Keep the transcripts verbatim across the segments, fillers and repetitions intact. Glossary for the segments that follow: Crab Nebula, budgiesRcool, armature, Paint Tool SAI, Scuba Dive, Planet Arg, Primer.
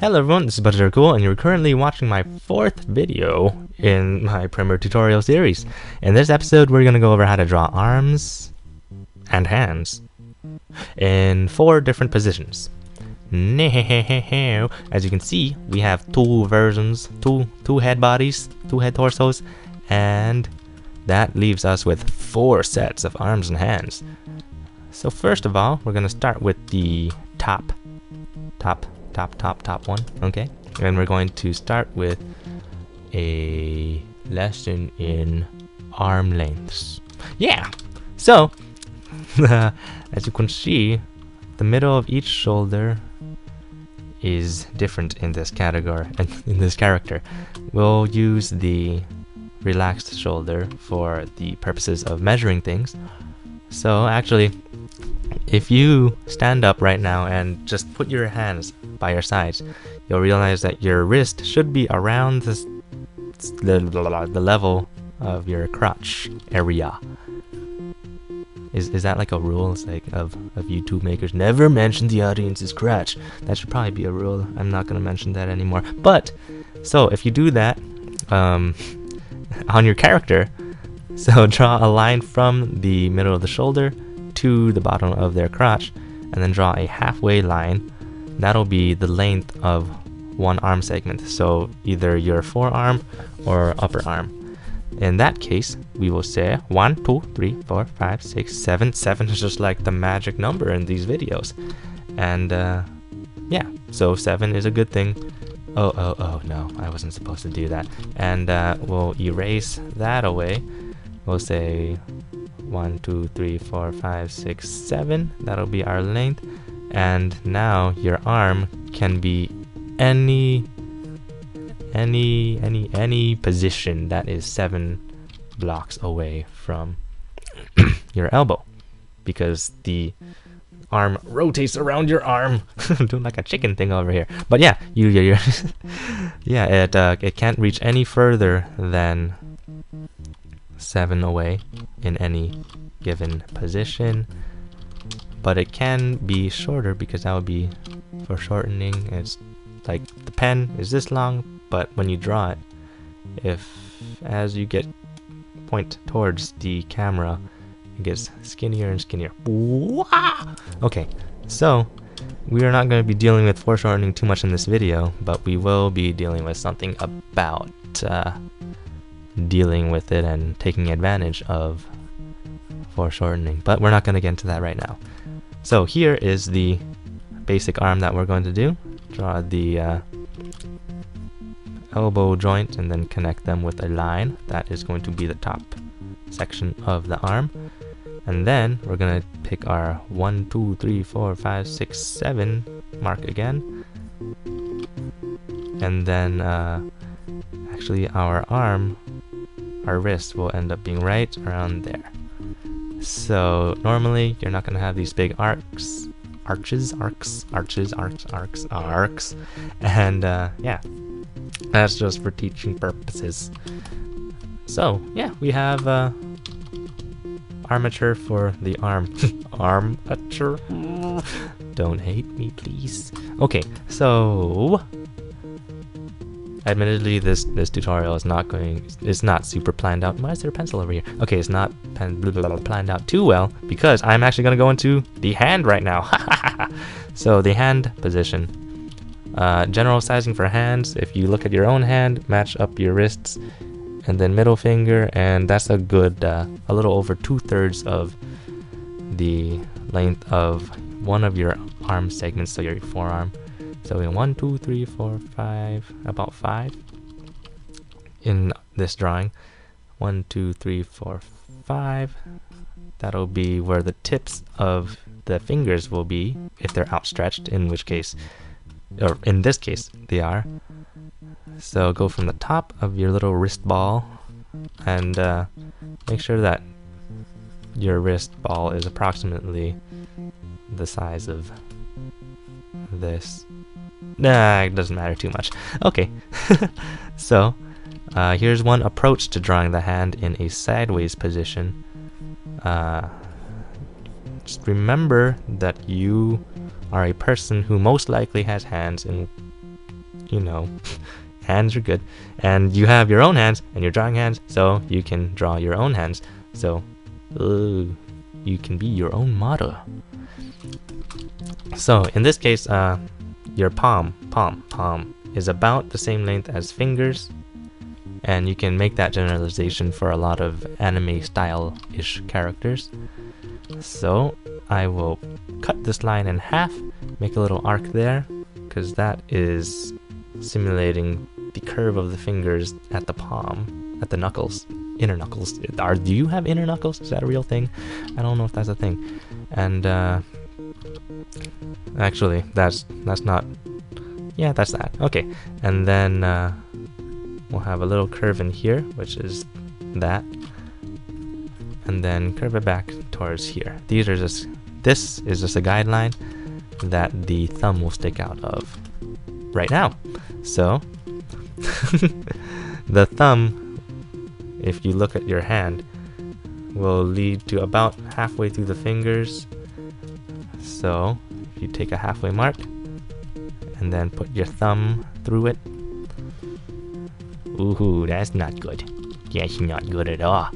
Hello everyone, this is budgiesRcool, and you're currently watching my fourth video in my primer tutorial series. In this episode, we're going to go over how to draw arms and hands in four different positions. Now, as you can see, we have two versions, two, two head bodies, two head torsos, and that leaves us with four sets of arms and hands. So first of all, we're going to start with the top, top. top top top one, okay, and we're going to start with a lesson in arm lengths. Yeah, so uh, as you can see, the middle of each shoulder is different in this category and in this character. We'll use the relaxed shoulder for the purposes of measuring things. So actually, if you stand up right now and just put your hands by your sides, you'll realize that your wrist should be around this, the, the level of your crotch area. Is, is that like a rule? It's like of, of YouTube makers, never mention the audience's crotch. That should probably be a rule. I'm not going to mention that anymore. But, so if you do that um, on your character, so draw a line from the middle of the shoulder to the bottom of their crotch, and then draw a halfway line. That'll be the length of one arm segment, so either your forearm or upper arm. In that case, we will say one, two, three, four, five, six, seven. seven is just like the magic number in these videos. And uh, yeah, so seven is a good thing. Oh, oh, oh, no, I wasn't supposed to do that. And uh, we'll erase that away. We'll say one, two, three, four, five, six, seven. That'll be our length. And now your arm can be any any any any position that is seven blocks away from your elbow, because the arm rotates around your arm. I'm doing like a chicken thing over here, but yeah, you you're, yeah, it uh, it can't reach any further than seven away in any given position. But it can be shorter, because that would be for shortening. It's like the pen is this long, but when you draw it, if as you get point towards the camera, it gets skinnier and skinnier. Okay, so we are not going to be dealing with foreshortening too much in this video, but we will be dealing with something about uh, dealing with it and taking advantage of foreshortening, but we're not going to get into that right now. So here is the basic arm that we're going to do. Draw the uh, elbow joint and then connect them with a line. That is going to be the top section of the arm. And then we're going to pick our one, two, three, four, five, six, seven mark again. And then uh, actually our arm, our wrist will end up being right around there. So normally you're not going to have these big arcs, arches, arcs, arches, arcs, arcs, arcs, and uh, yeah, that's just for teaching purposes. So yeah, we have uh, armature for the arm, armature, don't hate me please. Okay, so admittedly, this this tutorial is not going, it's not super planned out. Why is there a pencil over here? Okay, it's not pen, blah, blah, blah, planned out too well, because I'm actually going to go into the hand right now. So the hand position, uh, general sizing for hands. If you look at your own hand, match up your wrists, and then middle finger, and that's a good, uh, a little over two thirds of the length of one of your arm segments, so your forearm. So in one, two, three, four, five, about five in this drawing. One, two, three, four, five. That'll be where the tips of the fingers will be if they're outstretched, in which case, or in this case, they are. So go from the top of your little wrist ball and uh, make sure that your wrist ball is approximately the size of this. Nah, it doesn't matter too much. Okay, so uh, here's one approach to drawing the hand in a sideways position. Uh, just remember that you are a person who most likely has hands, and you know, hands are good, and you have your own hands and you're drawing hands, so you can draw your own hands. So ooh, you can be your own model. So in this case, uh, your palm, palm, palm is about the same length as fingers, and you can make that generalization for a lot of anime style-ish characters. So I will cut this line in half, make a little arc there, because that is simulating the curve of the fingers at the palm, at the knuckles, inner knuckles. Are, do you have inner knuckles? Is that a real thing? I don't know if that's a thing. And uh, actually, that's that's not. Yeah, that's that. Okay, and then uh, we'll have a little curve in here, which is that, and then curve it back towards here. These are just. This is just a guideline that the thumb will stick out of right now. So the thumb, if you look at your hand, will lead to about halfway through the fingers. So if you take a halfway mark and then put your thumb through it. Ooh, that's not good. That's not good at all.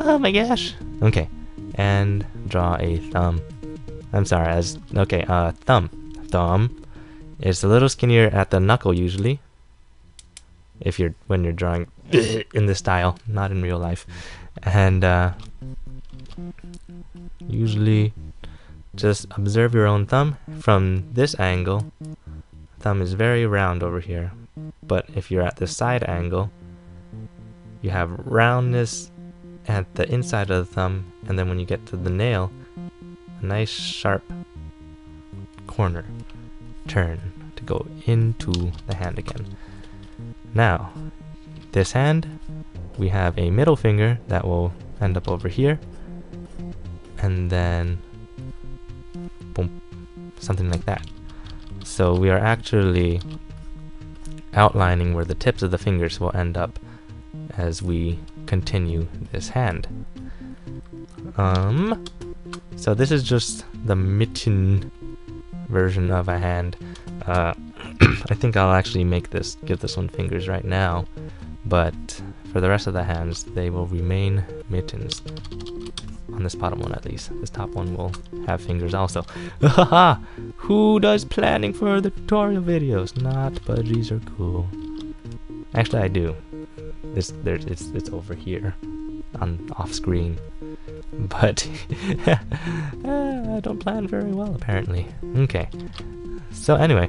Oh my gosh. Okay, and draw a thumb. I'm sorry, as okay, uh, thumb. Thumb. It's a little skinnier at the knuckle usually. If you're when you're drawing in this style, not in real life, and uh, usually just observe your own thumb from this angle. Thumb is very round over here, but if you're at the side angle, you have roundness at the inside of the thumb, and then when you get to the nail, a nice sharp corner turn to go into the hand again. Now, this hand, we have a middle finger that will end up over here, and then boom, something like that. So we are actually outlining where the tips of the fingers will end up as we continue this hand. Um, so this is just the mitten version of a hand. Uh, I think I'll actually make this, give this one fingers right now, but for the rest of the hands, they will remain mittens. On this bottom one at least. This top one will have fingers also. Haha! Who does planning for the tutorial videos? Not budgiesRcool. Actually, I do. It's, there's, it's, it's over here, on off screen. But I don't plan very well apparently. Okay. So anyway,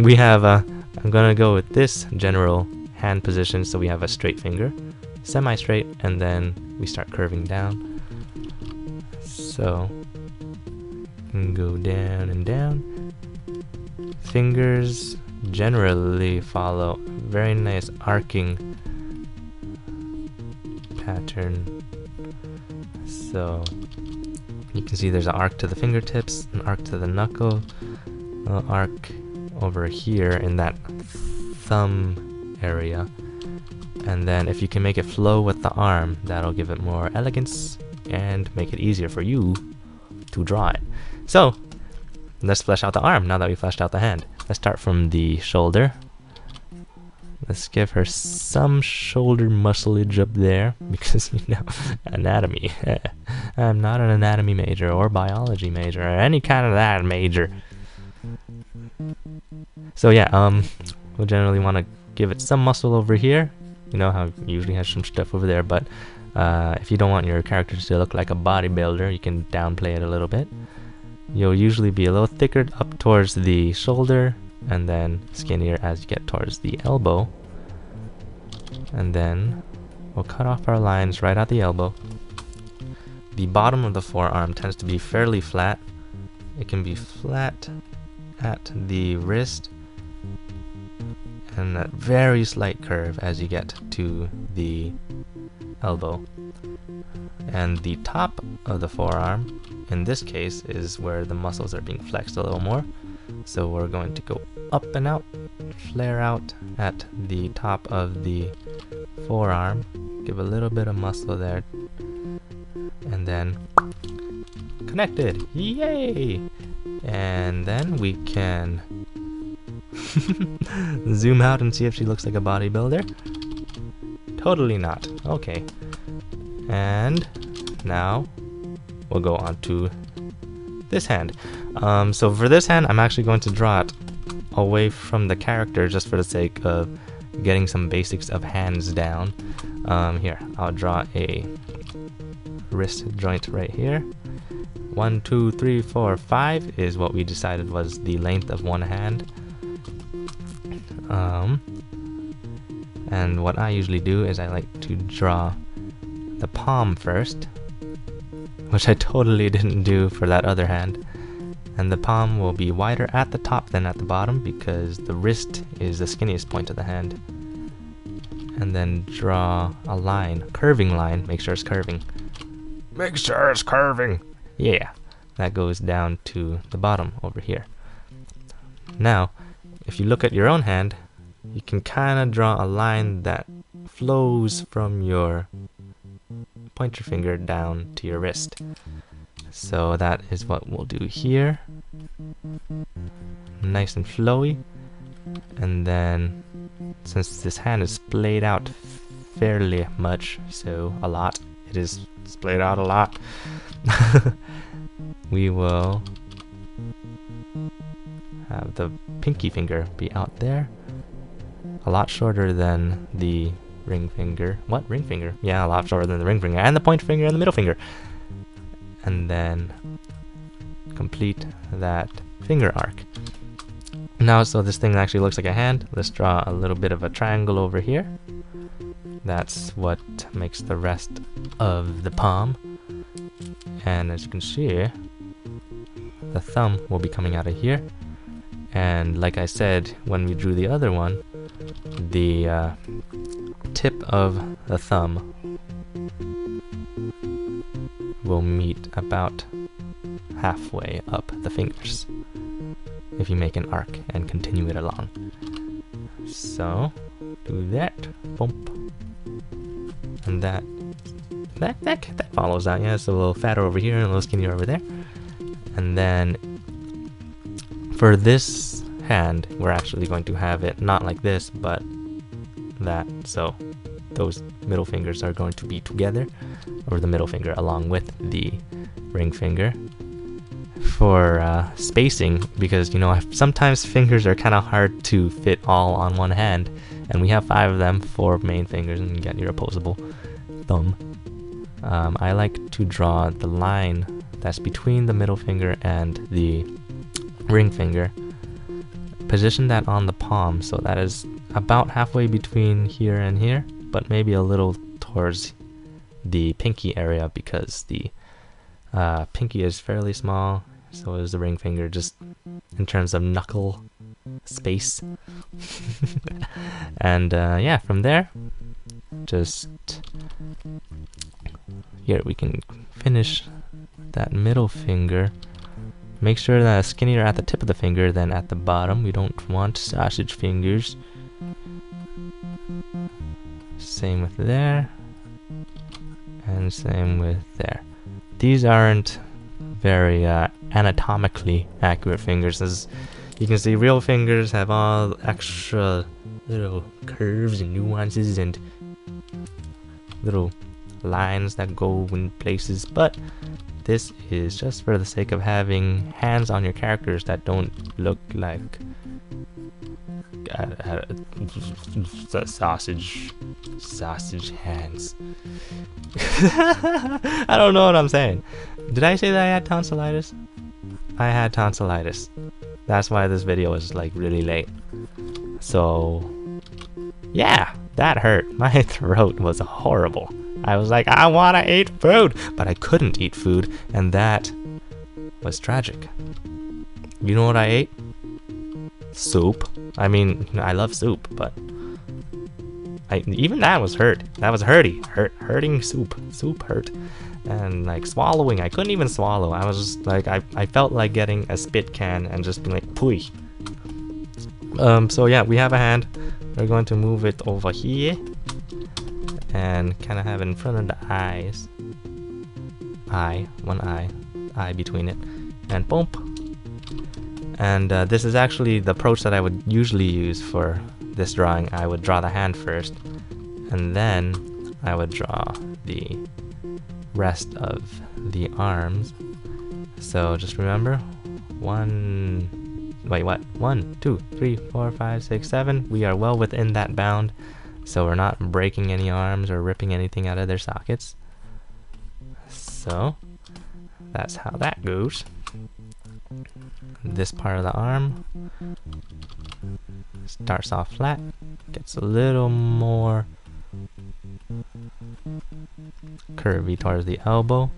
we have. Uh, I'm gonna go with this general hand position. So we have a straight finger, semi-straight, and then we start curving down. So and go down and down. Fingers generally follow very nice arcing pattern. So you can see there's an arc to the fingertips, an arc to the knuckle, an arc over here in that thumb area, and then if you can make it flow with the arm, that'll give it more elegance and make it easier for you to draw it. So let's flesh out the arm now that we fleshed out the hand. Let's start from the shoulder. Let's give her some shoulder muscleage up there, because you know, anatomy. I'm not an anatomy major or biology major or any kind of that major. So yeah, um, we'll generally want to give it some muscle over here. You know how it usually has some stuff over there, but uh, if you don't want your character to look like a bodybuilder, you can downplay it a little bit. You'll usually be a little thicker up towards the shoulder, and then skinnier as you get towards the elbow, and then we'll cut off our lines right at the elbow. The bottom of the forearm tends to be fairly flat. It can be flat at the wrist and that very slight curve as you get to the elbow. And the top of the forearm in this case is where the muscles are being flexed a little more. So we're going to go up and out, flare out at the top of the forearm, give a little bit of muscle there, and then connected. Yay! And then we can zoom out and see if she looks like a bodybuilder. Totally not. Okay. And now we'll go on to this hand. Um, so for this hand, I'm actually going to draw it away from the character just for the sake of getting some basics of hands down. Um, here, I'll draw a wrist joint right here. One, two, three, four, five is what we decided was the length of one hand. Um, and what I usually do is I like to draw the palm first, which I totally didn't do for that other hand. And the palm will be wider at the top than at the bottom because the wrist is the skinniest point of the hand. And then draw a line, curving line, make sure it's curving. Make sure it's curving! Yeah, that goes down to the bottom over here. Now, if you look at your own hand, you can kind of draw a line that flows from your pointer finger down to your wrist. So that is what we'll do here. Nice and flowy. And then, since this hand is splayed out fairly much, so a lot, it is splayed out a lot, we will have the pinky finger be out there. A lot shorter than the ring finger. What? Ring finger? Yeah, a lot shorter than the ring finger. And the pointer finger and the middle finger. And then complete that finger arc. Now, so this thing actually looks like a hand. Let's draw a little bit of a triangle over here. That's what makes the rest of the palm. And as you can see, the thumb will be coming out of here. And like I said, when we drew the other one, the uh, tip of the thumb will meet about halfway up the fingers if you make an arc and continue it along. So do that, bump, and that that that that follows out. Yeah, it's a little fatter over here and a little skinnier over there. And then for this hand, we're actually going to have it not like this, but that. So those middle fingers are going to be together, or the middle finger along with the ring finger, for uh, spacing, because you know sometimes fingers are kind of hard to fit all on one hand, and we have five of them, four main fingers, and you get your opposable thumb. Um, I like to draw the line that's between the middle finger and the ring finger. Position that on the palm, so that is about halfway between here and here, but maybe a little towards the pinky area because the uh, pinky is fairly small, so is the ring finger, just in terms of knuckle space. And uh, yeah, from there, just here we can finish that middle finger. Make sure that it's skinnier at the tip of the finger than at the bottom. We don't want sausage fingers. Same with there. And same with there. These aren't very uh, anatomically accurate fingers. As you can see, real fingers have all extra little curves and nuances and little lines that go in places, but this is just for the sake of having hands on your characters that don't look like uh, uh, sausage sausage hands. I don't know what I'm saying. Did I say that I had tonsillitis? I had tonsillitis. That's why this video is like really late. So yeah, that hurt. My throat was horrible. I was like, I want to eat food, but I couldn't eat food, and that was tragic. You know what I ate? Soup. I mean, I love soup, but I, even that was hurt. That was hurty. Hurt. Hurting soup. Soup hurt. And like swallowing, I couldn't even swallow. I was just like, I, I felt like getting a spit can and just being like, pooey. Um, so yeah, we have a hand. We're going to move it over here. And kind of have it in front of the eyes. Eye, one eye, eye between it, and boom. And uh, this is actually the approach that I would usually use for this drawing. I would draw the hand first, and then I would draw the rest of the arms. So just remember, one, wait, what? One, two, three, four, five, six, seven. We are well within that bound, so we're not breaking any arms or ripping anything out of their sockets. So that's how that goes. This part of the arm starts off flat, gets a little more curvy towards the elbow.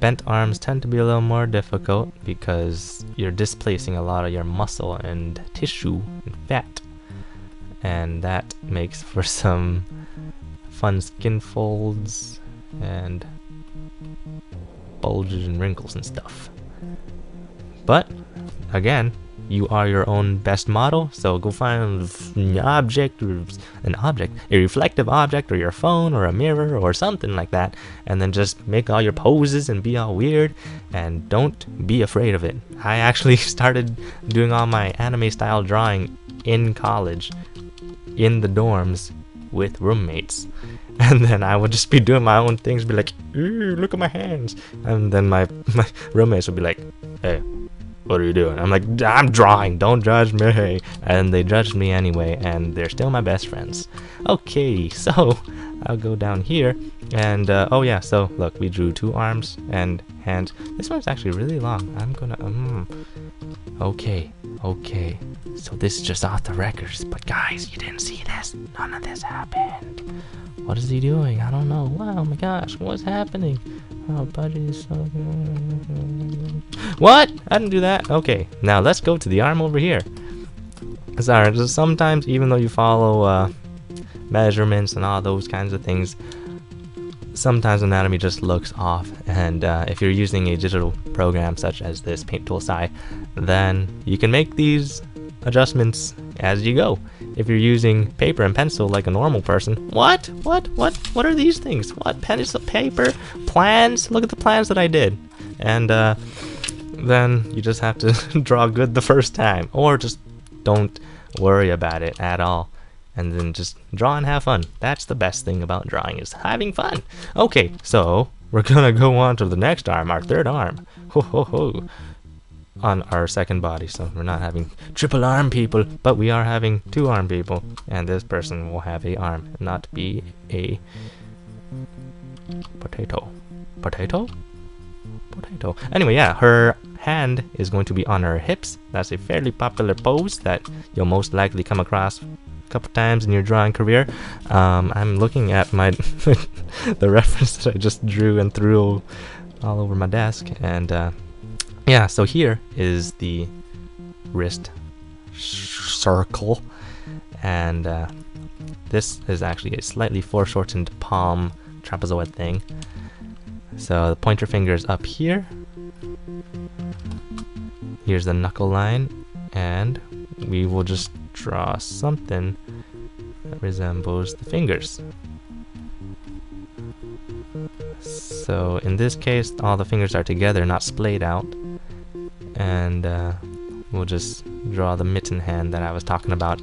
Bent arms tend to be a little more difficult because you're displacing a lot of your muscle and tissue and fat, and that makes for some fun skin folds and bulges and wrinkles and stuff. But again, you are your own best model, so go find an object, an object, a reflective object, or your phone, or a mirror, or something like that, and then just make all your poses and be all weird, and don't be afraid of it. I actually started doing all my anime-style drawing in college, in the dorms, with roommates. And then I would just be doing my own things, be like, ooh, look at my hands. And then my, my roommates would be like, hey, what are you doing? I'm like, I'm drawing, don't judge me. And they judged me anyway, and they're still my best friends. Okay, so I'll go down here, and uh, oh yeah, so look, we drew two arms and hands. This one's actually really long. I'm gonna, um, okay, okay. So this is just off the records, but guys, you didn't see this. None of this happened. What is he doing? I don't know. Wow, oh my gosh, what's happening? Oh, budgies. So what? I didn't do that. Okay, now let's go to the arm over here. Sorry, just sometimes even though you follow uh, measurements and all those kinds of things, sometimes anatomy just looks off, and uh, if you're using a digital program such as this Paint Tool S A I, then you can make these adjustments as you go. If you're using paper and pencil like a normal person, what what what what are these things? What? Pencil, paper, plans? Look at the plans that I did. And uh, then you just have to draw good the first time, or just don't worry about it at all, and then just draw and have fun. That's the best thing about drawing, is having fun. Okay, so we're gonna go on to the next arm, our third arm. Ho ho ho. On our second body, so we're not having triple arm people, but we are having two arm people, and this person will have a arm and not be a potato. Potato? Potato. Anyway, yeah, her hand is going to be on her hips. That's a fairly popular pose that you'll most likely come across a couple times in your drawing career. Um, I'm looking at my the reference that I just drew and threw all over my desk, and uh, yeah, so here is the wrist circle, and uh, this is actually a slightly foreshortened palm trapezoid thing. So the pointer finger is up here, here's the knuckle line, and we will just draw something that resembles the fingers. So in this case, all the fingers are together, not splayed out. And uh, we'll just draw the mitten hand that I was talking about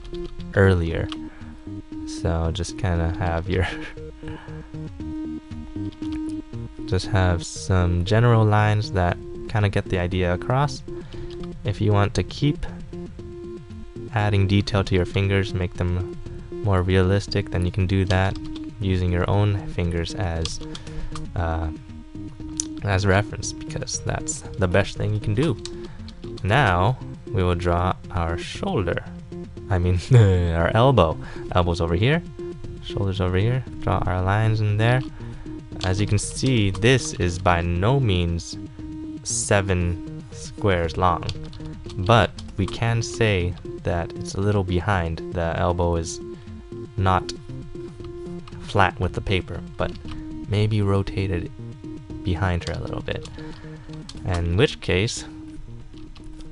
earlier. So just kind of have your just have some general lines that kind of get the idea across. If you want to keep adding detail to your fingers, make them more realistic, then you can do that using your own fingers as uh, as reference, because that's the best thing you can do. Now we will draw our shoulder, I mean our elbow. Elbows over here, shoulders over here, draw our lines in there. As you can see, this is by no means seven squares long, but we can say that it's a little behind. The elbow is not flat with the paper, but maybe rotated behind her a little bit. And in which case,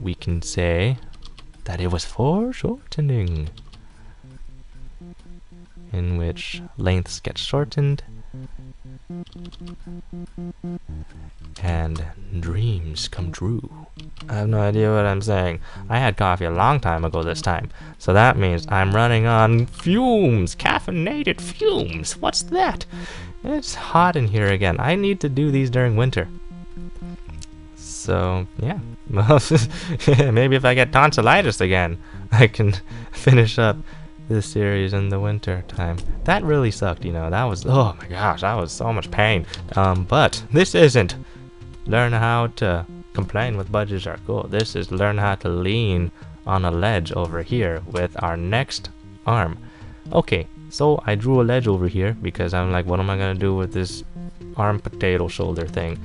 we can say that it was foreshortening, in which lengths get shortened, and dreams come true. I have no idea what I'm saying. I had coffee a long time ago this time, so that means I'm running on fumes, caffeinated fumes. What's that? It's hot in here again. I need to do these during winter. So yeah, maybe if I get tonsillitis again, I can finish up this series in the winter time. That really sucked, you know. That was, oh my gosh, that was so much pain. Um, but this isn't learn how to complain with budgiesRcool. This is learn how to lean on a ledge over here with our next arm. Okay, so I drew a ledge over here because I'm like, what am I gonna do with this arm potato shoulder thing?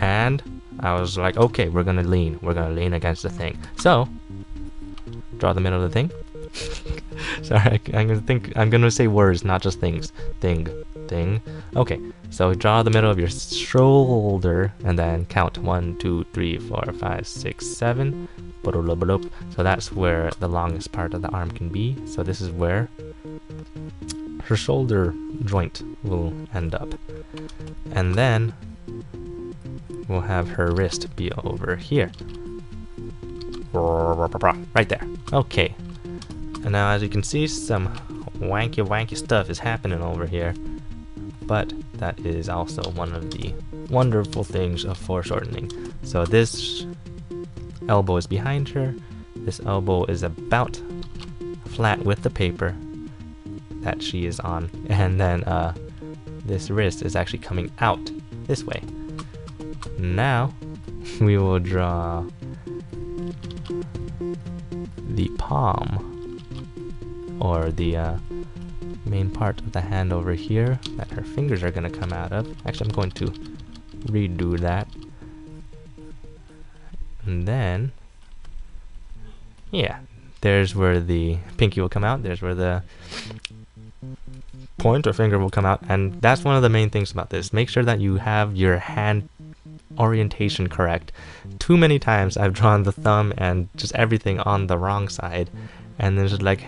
And I was like, okay, we're gonna lean. We're gonna lean against the thing. So draw the middle of the thing. Sorry, I, I'm gonna think. I'm gonna say words, not just things. Thing, thing. Okay, so draw the middle of your shoulder and then count one, two, three, four, five, six, seven. So that's where the longest part of the arm can be. So this is where her shoulder joint will end up, and then we'll have her wrist be over here, right there. Okay. And now, as you can see, some wanky wanky stuff is happening over here, but that is also one of the wonderful things of foreshortening. So this elbow is behind her, this elbow is about flat with the paper that she is on, and then uh, this wrist is actually coming out this way. Now we will draw the palm, or the uh, main part of the hand over here that her fingers are going to come out of. Actually, I'm going to redo that. And then, yeah, there's where the pinky will come out. There's where the pointer finger will come out. And that's one of the main things about this. Make sure that you have your hand orientation correct. Too many times I've drawn the thumb and just everything on the wrong side. And there's like,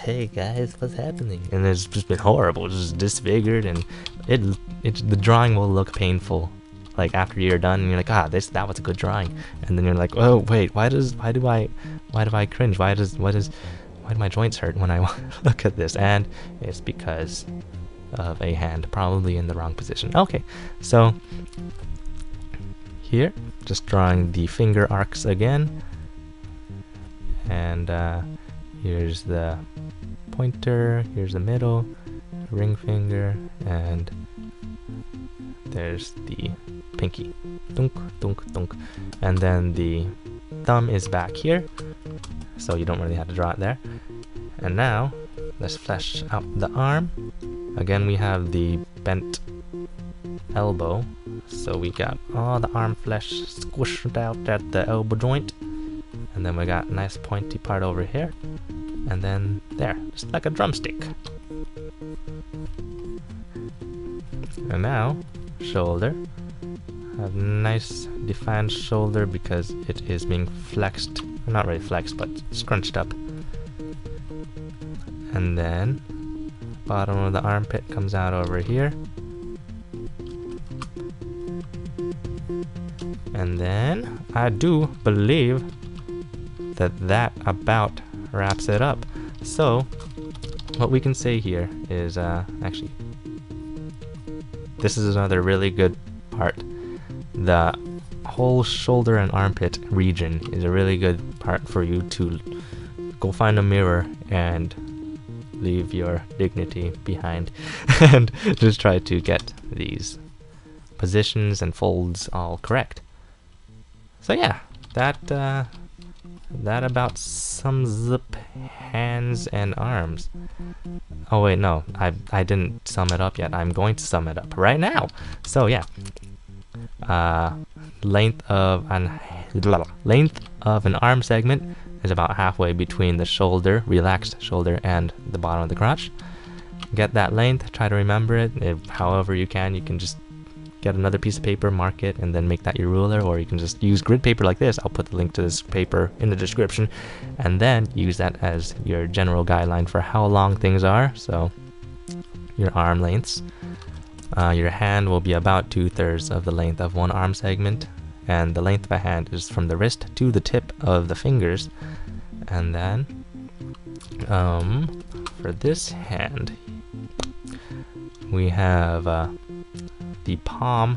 hey guys, what's happening? And it's just been horrible, just disfigured, and it, it the drawing will look painful. Like after you're done, and you're like, ah, this that was a good drawing, and then you're like, oh wait, why does why do I why do I cringe? Why does why does why do my joints hurt when I look at this? And it's because of a hand probably in the wrong position. Okay, so here, just drawing the finger arcs again, and uh, here's the pointer, here's the middle, ring finger, and there's the pinky. Dunk, dunk, dunk. And then the thumb is back here, so you don't really have to draw it there. And now, let's flesh out the arm. Again, we have the bent elbow, so we got all the arm flesh squished out at the elbow joint. And then we got a nice pointy part over here, and then there, just like a drumstick. And now, shoulder. Have nice defined shoulder because it is being flexed, not really flexed, but scrunched up. And then, bottom of the armpit comes out over here. And then, I do believe that that about wraps it up. So what we can say here is, uh, actually, this is another really good part. The whole shoulder and armpit region is a really good part for you to go find a mirror and leave your dignity behind and just try to get these positions and folds all correct. So yeah, that uh, that about sums up hands and arms. Oh wait, no, I, I didn't sum it up yet. I'm going to sum it up right now. So yeah, uh, length of an length of an arm segment is about halfway between the shoulder, relaxed shoulder, and the bottom of the crotch. Get that length, try to remember it. If, however you can, you can just get another piece of paper, mark it, and then make that your ruler, or you can just use grid paper like this. I'll put the link to this paper in the description, and then use that as your general guideline for how long things are, so your arm lengths. Uh, your hand will be about two-thirds of the length of one arm segment, and the length of a hand is from the wrist to the tip of the fingers. And then um, for this hand, we have uh, the palm,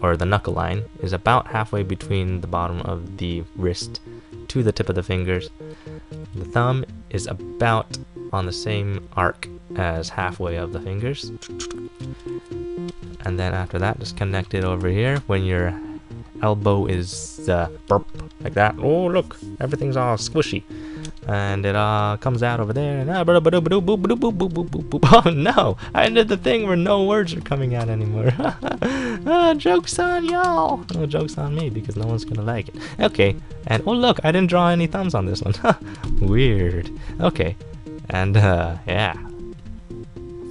or the knuckle line, is about halfway between the bottom of the wrist to the tip of the fingers. The thumb is about on the same arc as halfway of the fingers. And then after that, just connect it over here. When your elbow is uh, burp, like that, oh look, everything's all squishy, and it uh, comes out over there, and oh no, I ended the thing where no words are coming out anymore. Oh, joke's on y'all. No, joke's on me, because no one's gonna like it. Okay, and oh look, I didn't draw any thumbs on this one. Weird. Okay, and uh, yeah,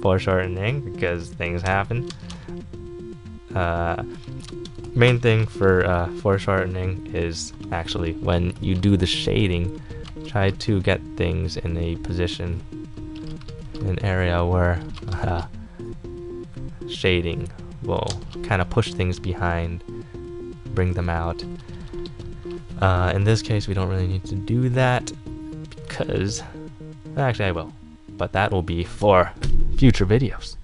foreshortening, because things happen. Uh, main thing for uh, foreshortening is actually when you do the shading, try to get things in a position, an area where uh, shading will kind of push things behind, bring them out. Uh, in this case, we don't really need to do that, because actually I will, but that will be for future videos.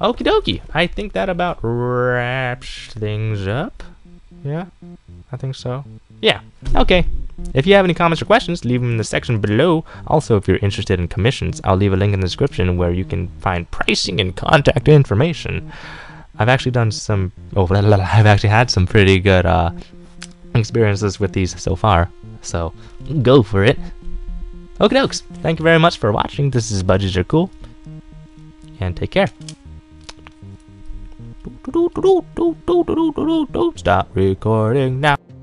Okie dokie, I think that about wraps things up. Yeah, I think so. Yeah, okay. If you have any comments or questions, leave them in the section below. Also, if you're interested in commissions, I'll leave a link in the description where you can find pricing and contact information. I've actually done some, oh, blah, blah, blah, I've actually had some pretty good uh, experiences with these so far, so go for it. Okie dokes, thank you very much for watching. This is budgiesRcool, and take care. Stop recording now.